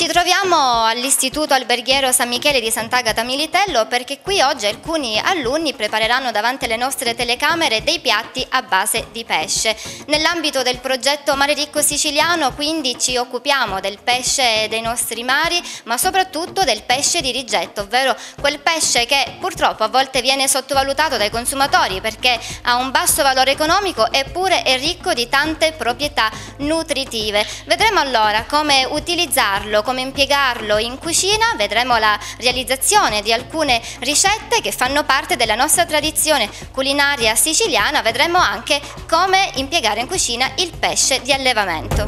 Ci troviamo all'Istituto Alberghiero San Michele di Sant'Agata Militello perché qui oggi alcuni alunni prepareranno davanti alle nostre telecamere dei piatti a base di pesce. Nell'ambito del progetto Mare Ricco Siciliano quindi ci occupiamo del pesce dei nostri mari, ma soprattutto del pesce di rigetto, ovvero quel pesce che purtroppo a volte viene sottovalutato dai consumatori perché ha un basso valore economico eppure è ricco di tante proprietà nutritive. Vedremo allora come utilizzarlo, come impiegarlo in cucina, vedremo la realizzazione di alcune ricette che fanno parte della nostra tradizione culinaria siciliana, vedremo anche come impiegare in cucina il pesce di allevamento.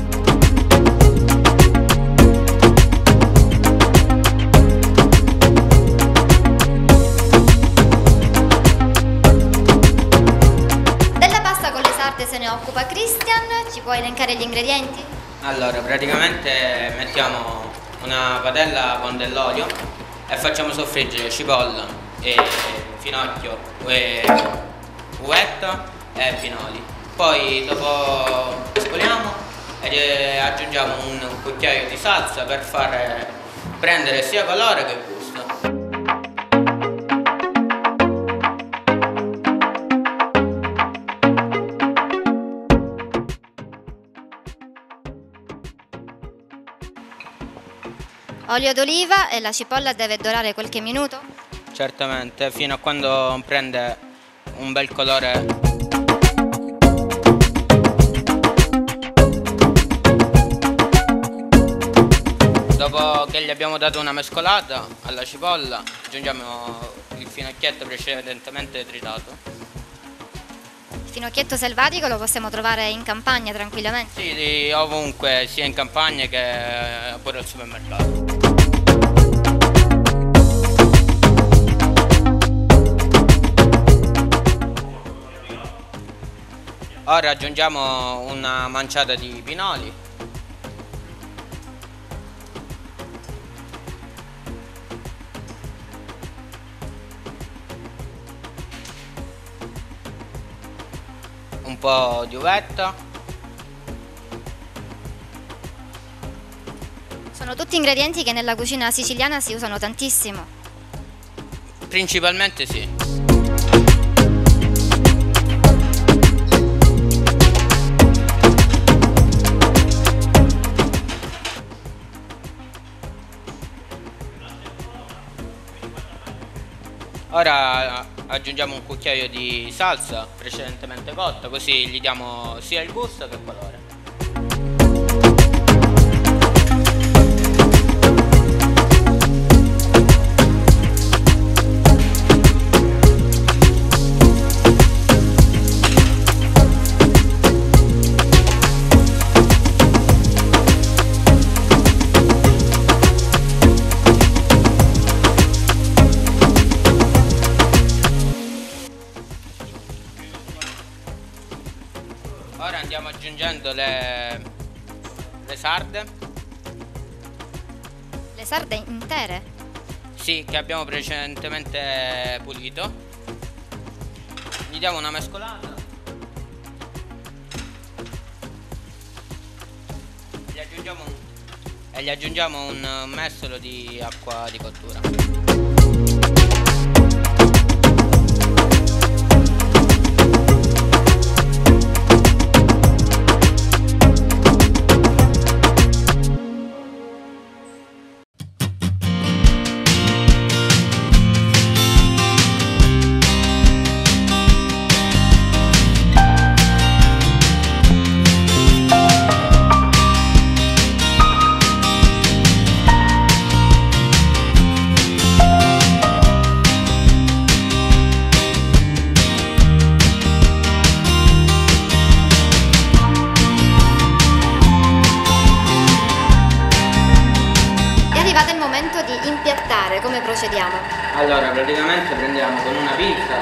Della pasta con le sarde se ne occupa Christian, ci puoi elencare gli ingredienti? Allora, praticamente mettiamo una padella con dell'olio e facciamo soffriggere cipolla, e finocchio, uvetta e pinoli. Poi dopo mescoliamo e aggiungiamo un cucchiaio di salsa per far prendere sia colore che gusto. Olio d'oliva, e la cipolla deve dorare qualche minuto? Certamente, fino a quando prende un bel colore. Dopo che gli abbiamo dato una mescolata alla cipolla, aggiungiamo il finocchietto precedentemente tritato. Il finocchietto selvatico lo possiamo trovare in campagna tranquillamente? Sì, ovunque, sia in campagna che pure al supermercato. Ora aggiungiamo una manciata di pinoli . Un po' di uvetta . Sono tutti ingredienti che nella cucina siciliana si usano tantissimo . Principalmente sì . Ora aggiungiamo un cucchiaio di salsa precedentemente cotta, così gli diamo sia il gusto che il colore. Ora andiamo aggiungendo le sarde. Le sarde intere? Sì, che abbiamo precedentemente pulito. Gli diamo una mescolata. Gli aggiungiamo un mestolo di acqua di cottura. Come procediamo? Allora, praticamente prendiamo con una pinza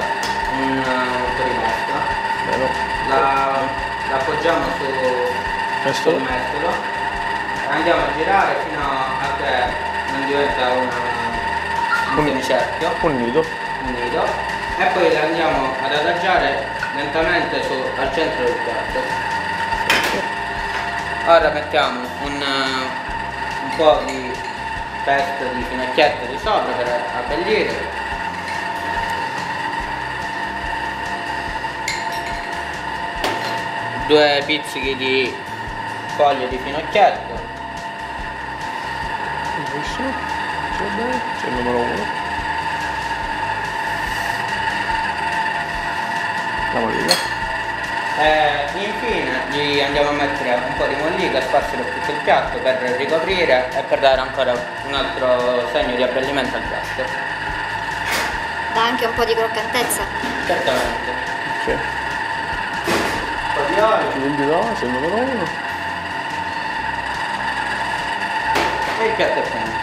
un po' di pasta, la appoggiamo sul mestolo e andiamo a girare fino a che non diventa un semicerchio, un nido, e poi la andiamo ad adagiare lentamente al centro del piatto. Ora mettiamo un po' di pezzo di finocchiette di sopra per abbellire. Due pizzichi di foglie di finocchietto. Questo c'è il numero 1. La mollica. Infine gli andiamo a mettere un po' di mollica e sparselo tutto il piatto per ricoprire e per dare ancora un altro segno di abbellimento al piatto. Dà anche un po' di croccantezza. Certamente. Okay. Quindi no, c'è il numero 1 e il piatto è pronto.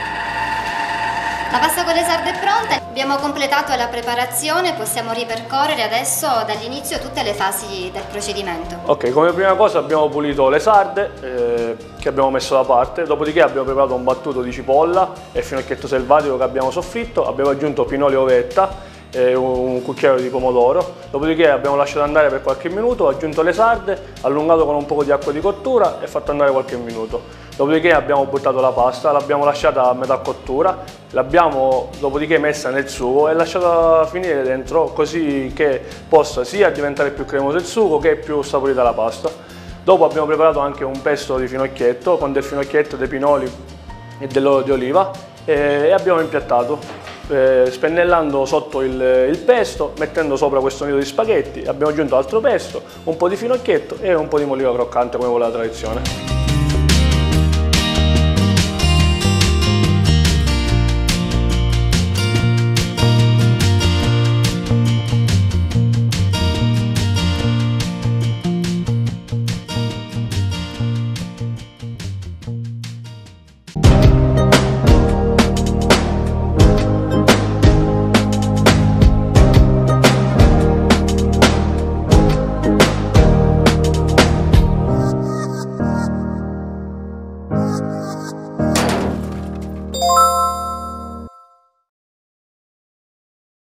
La pasta con le sarde è pronta, abbiamo completato la preparazione, possiamo ripercorrere adesso dall'inizio tutte le fasi del procedimento. Ok, come prima cosa abbiamo pulito le sarde che abbiamo messo da parte, dopodiché abbiamo preparato un battuto di cipolla e finocchietto selvatico che abbiamo soffritto, abbiamo aggiunto pinoli e ovetta, un cucchiaio di pomodoro, dopodiché abbiamo lasciato andare per qualche minuto, ho aggiunto le sarde, allungato con un po' di acqua di cottura e fatto andare qualche minuto. Dopodiché abbiamo buttato la pasta, l'abbiamo lasciata a metà cottura, l'abbiamo dopodiché messa nel sugo e lasciata finire dentro così che possa sia diventare più cremoso il sugo che più saporita la pasta. Dopo abbiamo preparato anche un pesto di finocchietto con del finocchietto, dei pinoli e dell'olio di oliva e abbiamo impiattato. Spennellando sotto il pesto, mettendo sopra questo nido di spaghetti, abbiamo aggiunto altro pesto, un po' di finocchietto e un po' di mollica croccante come vuole la tradizione.